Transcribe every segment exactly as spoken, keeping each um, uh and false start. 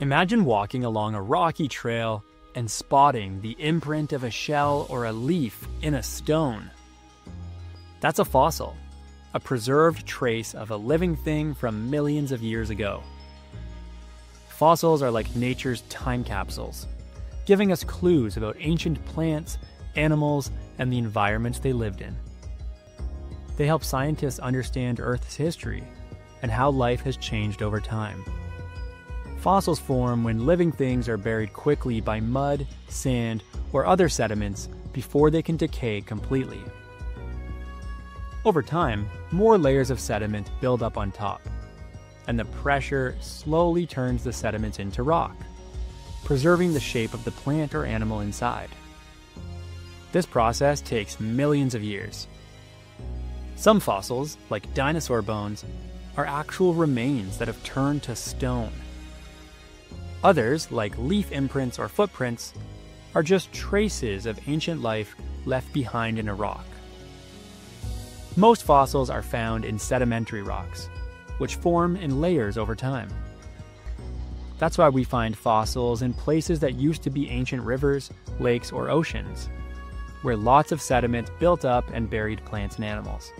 Imagine walking along a rocky trail and spotting the imprint of a shell or a leaf in a stone. That's a fossil, a preserved trace of a living thing from millions of years ago. Fossils are like nature's time capsules, giving us clues about ancient plants, animals, and the environments they lived in. They help scientists understand Earth's history and how life has changed over time. Fossils form when living things are buried quickly by mud, sand, or other sediments before they can decay completely. Over time, more layers of sediment build up on top, and the pressure slowly turns the sediments into rock, preserving the shape of the plant or animal inside. This process takes millions of years. Some fossils, like dinosaur bones, are actual remains that have turned to stone. Others, like leaf imprints or footprints, are just traces of ancient life left behind in a rock. Most fossils are found in sedimentary rocks, which form in layers over time. That's why we find fossils in places that used to be ancient rivers, lakes, or oceans, where lots of sediment built up and buried plants and animals.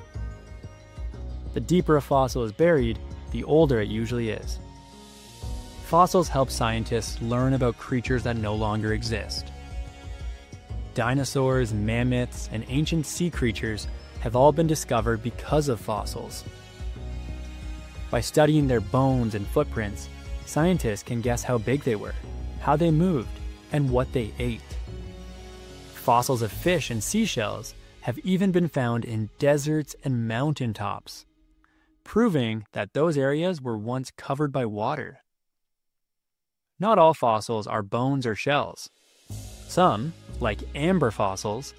The deeper a fossil is buried, the older it usually is. Fossils help scientists learn about creatures that no longer exist. Dinosaurs, mammoths, and ancient sea creatures have all been discovered because of fossils. By studying their bones and footprints, scientists can guess how big they were, how they moved, and what they ate. Fossils of fish and seashells have even been found in deserts and mountaintops, proving that those areas were once covered by water. Not all fossils are bones or shells. Some, like amber fossils,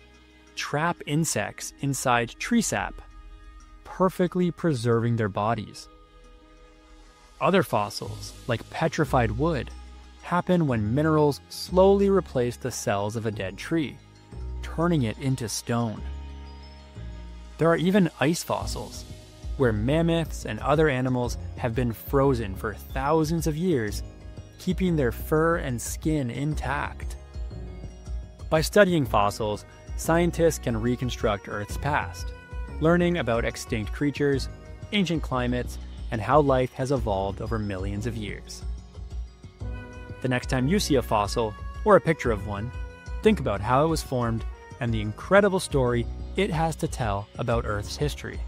trap insects inside tree sap, perfectly preserving their bodies. Other fossils, like petrified wood, happen when minerals slowly replace the cells of a dead tree, turning it into stone. There are even ice fossils, where mammoths and other animals have been frozen for thousands of years, keeping their fur and skin intact. By studying fossils, scientists can reconstruct Earth's past, learning about extinct creatures, ancient climates, and how life has evolved over millions of years. The next time you see a fossil, or a picture of one, think about how it was formed and the incredible story it has to tell about Earth's history.